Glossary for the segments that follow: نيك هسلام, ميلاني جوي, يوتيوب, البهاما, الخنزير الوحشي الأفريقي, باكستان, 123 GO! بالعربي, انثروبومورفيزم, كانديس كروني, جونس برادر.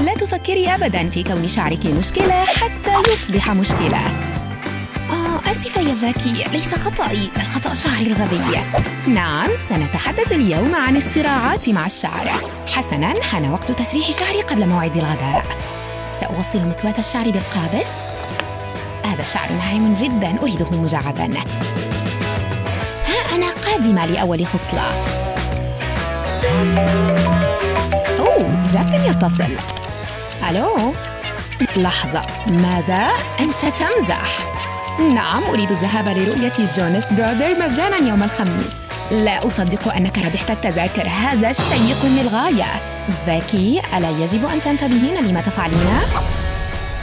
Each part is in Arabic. لا تفكري أبداً في كون شعرك مشكلة حتى يصبح مشكلة. آسفة يا ذكي، ليس خطأي، بل خطأ شعري الغبي. نعم، سنتحدث اليوم عن الصراعات مع الشعر. حسناً، حان وقت تسريح شعري قبل موعد الغداء. سأوصل مكواة الشعر بالقابس. هذا الشعر ناعم جداً، أريده مجعداً. ها أنا قادمة لأول خصلة. أوه، جاستن يتصل. ألو؟ لحظة، ماذا؟ أنت تمزح. نعم، أريد الذهاب لرؤية جونس برادر مجاناً يوم الخميس. لا أصدق أنك ربحت التذاكر، هذا شيق للغاية. ذكي، ألا يجب أن تنتبهين لما تفعلينه؟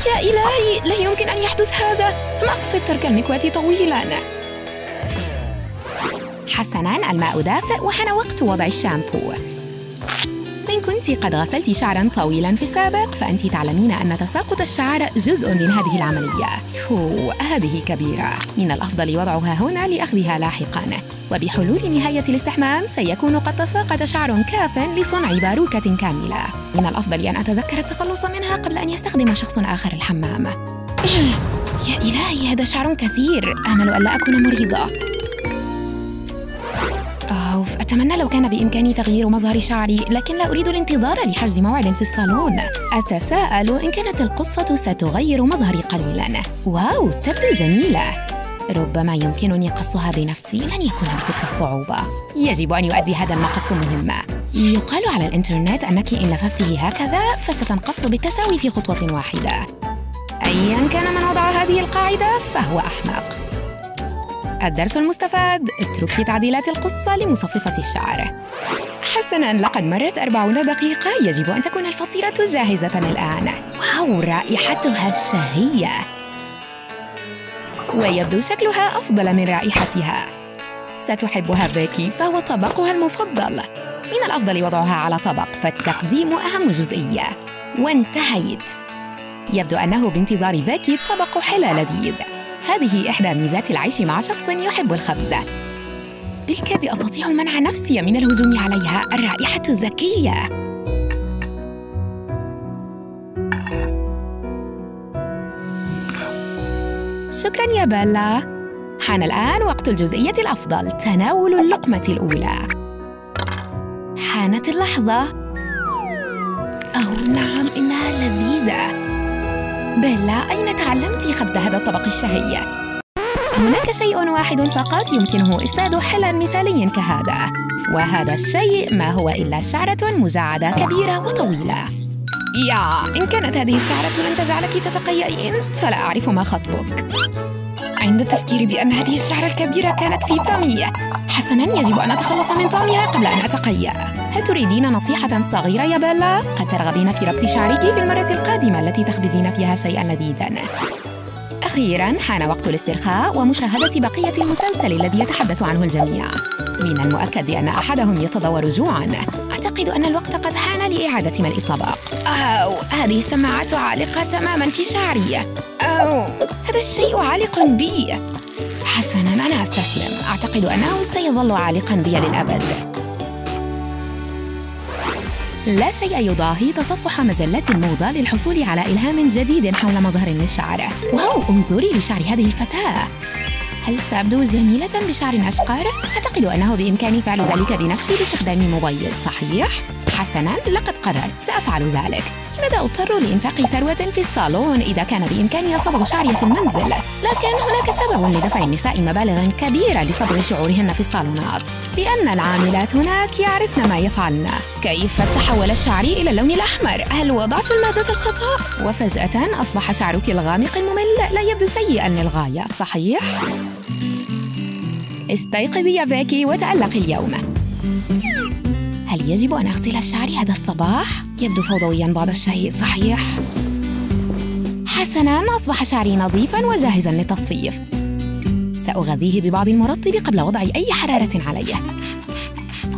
يا إلهي، لا يمكن أن يحدث هذا. ما أقصد ترك المكواة طويلاً. حسناً، الماء دافئ وحان وقت وضع الشامبو. إن كنت قد غسلت شعراً طويلاً في السابق فأنت تعلمين أن تساقط الشعر جزء من هذه العملية. هذه كبيرة، من الأفضل وضعها هنا لأخذها لاحقاً. وبحلول نهاية الاستحمام سيكون قد تساقط شعر كاف لصنع باروكة كاملة. من الأفضل أن أتذكر التخلص منها قبل أن يستخدم شخص آخر الحمام. يا إلهي، هذا شعر كثير، آمل أن لا أكون مريضة. أتمنى لو كان بإمكاني تغيير مظهر شعري، لكن لا أريد الانتظار لحجز موعد في الصالون. أتساءل إن كانت القصة ستغير مظهري قليلاً. واو، تبدو جميلة. ربما يمكنني قصها بنفسي، لن يكون بتلك الصعوبة. يجب أن يؤدي هذا المقص مهمة. يقال على الإنترنت أنك إن لففته هكذا فستنقص بالتساوي في خطوة واحدة. أياً كان من وضع هذه القاعدة فهو أحمق. الدرس المستفاد: اتركي تعديلات القصة لمصففة الشعر. حسناً، لقد مرت 40 دقيقة، يجب أن تكون الفطيرة جاهزة الآن. واو، رائحتها الشهية، ويبدو شكلها أفضل من رائحتها. ستحبها ذكي، فهو طبقها المفضل. من الأفضل وضعها على طبق، فالتقديم أهم جزئية. وانتهيت. يبدو أنه بانتظار ذكي طبق حلى لذيذ. هذه إحدى ميزات العيش مع شخص يحب الخبز. بالكاد أستطيع منع نفسي من الهجوم عليها، الرائحة الذكية. شكراً يا بيلا. حان الآن وقت الجزئية الأفضل، تناول اللقمة الأولى. حانت اللحظة. أوه نعم، إنها لذيذة. بيلا، أين تعلمتِ خبز هذا الطبق الشهي؟ هناك شيء واحد فقط يمكنه إفساد حلى مثالي كهذا، وهذا الشيء ما هو إلا شعرة مجعدة كبيرة وطويلة. يا، إن كانت هذه الشعرة لن تجعلك تتقيئين، فلا أعرف ما خطبك. عند التفكير بأن هذه الشعرة الكبيرة كانت في فمي. حسناً، يجب أن أتخلص من طعمها قبل أن أتقيأ. هل تريدين نصيحة صغيرة يا بيلا؟ قد ترغبين في ربط شعرك في المرة القادمة التي تخبزين فيها شيئاً لذيذاً. أخيراً، حان وقت الاسترخاء ومشاهدة بقية المسلسل الذي يتحدث عنه الجميع. من المؤكد أن أحدهم يتضور جوعاً. أعتقد أن الوقت قد حان لإعادة ملء الطبق. أو هذه السماعات عالقة تماماً في شعري. أو هذا الشيء عالق بي. حسناً، أنا أستسلم. أعتقد أنه سيظل عالقاً بي للأبد. لا شيء يضاهي تصفح مجلات الموضة للحصول على إلهام جديد حول مظهر للشعر. واو، انظري لشعر هذه الفتاة. هل سأبدو جميلة بشعر أشقر؟ أعتقد أنه بإمكاني فعل ذلك بنفسي باستخدام مبيض، صحيح؟ حسناً، لقد قررت، سأفعل ذلك. لماذا أضطر لإنفاق ثروة في الصالون إذا كان بإمكاني صبغ شعري في المنزل؟ لكن هناك سبب لدفع النساء مبالغ كبيرة لصبغ شعورهن في الصالونات، لأن العاملات هناك يعرفن ما يفعلن. كيف تحول الشعر إلى اللون الأحمر؟ هل وضعت المادة الخطأ؟ وفجأة أصبح شعرك الغامق الممل لا يبدو سيئاً للغاية، صحيح؟ استيقظي يا فيكي وتألقي اليوم. هل يجب أن أغسل الشعر هذا الصباح؟ يبدو فوضوياً بعض الشيء، صحيح؟ حسناً، أصبح شعري نظيفاً وجاهزاً للتصفيف. سأغذيه ببعض المرطب قبل وضع أي حرارة عليه.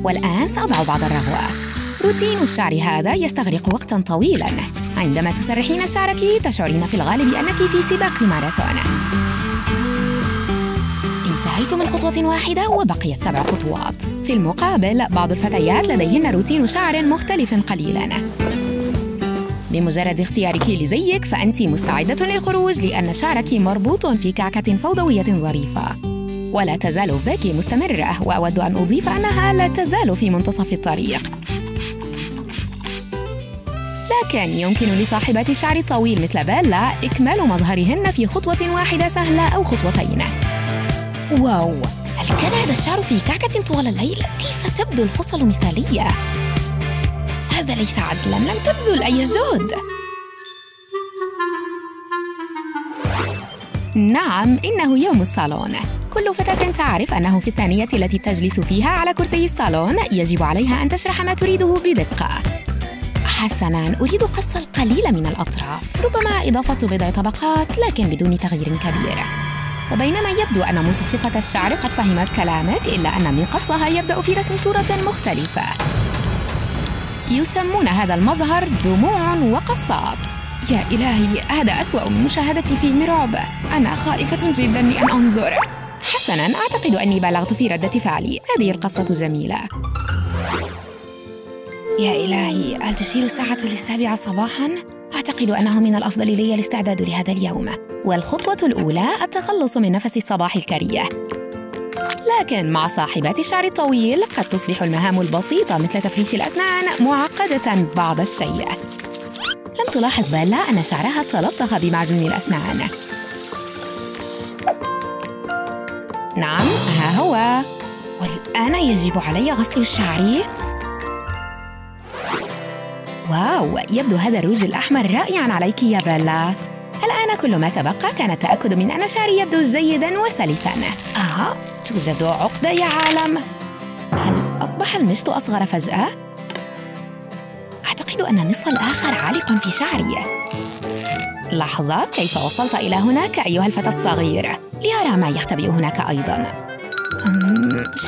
والآن سأضع بعض الرغوة. روتين الشعر هذا يستغرق وقتاً طويلاً. عندما تسرحين شعرك تشعرين في الغالب أنك في سباق ماراثون. انتهيت من خطوة واحدة وبقيت 7 خطوات. في المقابل، بعض الفتيات لديهن روتين شعر مختلف قليلاً. بمجرد اختيارك لزيك فأنت مستعدة للخروج لأن شعرك مربوط في كعكة فوضوية ظريفة. ولا تزال باكي مستمرة، وأود أن أضيف أنها لا تزال في منتصف الطريق. لكن يمكن لصاحبات الشعر الطويل مثل بيلا إكمال مظهرهن في خطوة واحدة سهلة أو خطوتين. واو! هل كان هذا الشعر في كعكة طوال الليل؟ كيف تبدو القصل مثالية؟ هذا ليس عدلاً، لم تبذل أي جهد. نعم، إنه يوم الصالون. كل فتاة تعرف أنه في الثانية التي تجلس فيها على كرسي الصالون يجب عليها أن تشرح ما تريده بدقة. حسناً، أريد قص القليل من الأطراف، ربما إضافة بضع طبقات لكن بدون تغيير كبير. وبينما يبدو أن مصففة الشعر قد فهمت كلامك، إلا أن مقصها يبدأ في رسم صورة مختلفة. يسمون هذا المظهر دموع وقصات. يا إلهي، هذا أسوأ من مشاهدتي فيلم رعب. أنا خائفة جداً لأن أنظر. حسناً، أعتقد أني بلغت في ردة فعلي. هذه القصة جميلة. يا إلهي، هل تشير الساعة للسابعة صباحاً؟ أعتقد أنه من الأفضل لي الاستعداد لهذا اليوم. والخطوة الأولى التخلص من نفس الصباح الكريه. لكن مع صاحبات الشعر الطويل قد تصبح المهام البسيطة مثل تفريش الأسنان معقدة بعض الشيء. لم تلاحظ بيلا أن شعرها تلطخ بمعجون الأسنان. نعم، ها هو. والآن يجب علي غسل شعري. واو، يبدو هذا الروج الأحمر رائعاً عليك يا بيلا. الآن كل ما تبقى كان التأكد من أن شعري يبدو جيداً وسلساً. توجد عقدة يا عالم. هل أصبح المشط أصغر فجأة؟ أعتقد أن النصف الآخر عالق في شعري. لحظة، كيف وصلت إلى هناك أيها الفتى الصغير؟ ليرى ما يختبئ هناك أيضاً.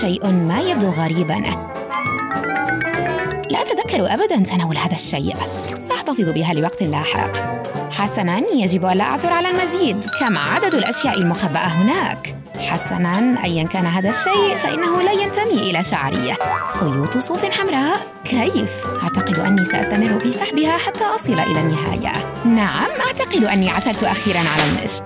شيء ما يبدو غريباً. لا أتذكر أبداً تناول هذا الشيء. سأحتفظ بها لوقت لاحق. حسناً، يجب ألا أعثر على المزيد. كم عدد الأشياء المخبأة هناك؟ حسناً، أياً كان هذا الشيء فإنه لا ينتمي إلى شعري. خيوط صوف حمراء؟ كيف؟ أعتقد أني سأستمر في سحبها حتى أصل إلى النهاية. نعم، أعتقد أني عثرت أخيراً على المشط.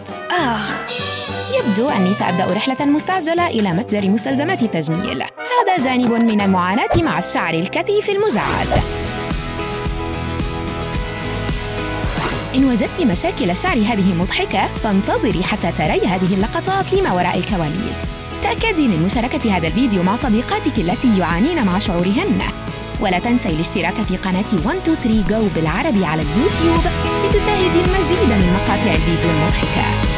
يبدو أني سأبدأ رحلة مستعجلة إلى متجر مستلزمات التجميل. هذا جانب من المعاناة مع الشعر الكثيف المجعد. إن وجدت مشاكل الشعر هذه مضحكة فانتظري حتى تري هذه اللقطات لما وراء الكواليس. تأكدي من مشاركة هذا الفيديو مع صديقاتك التي يعانين مع شعورهن. ولا تنسي الاشتراك في قناة 123 GO! بالعربي على اليوتيوب لتشاهدي المزيد من مقاطع الفيديو المضحكة.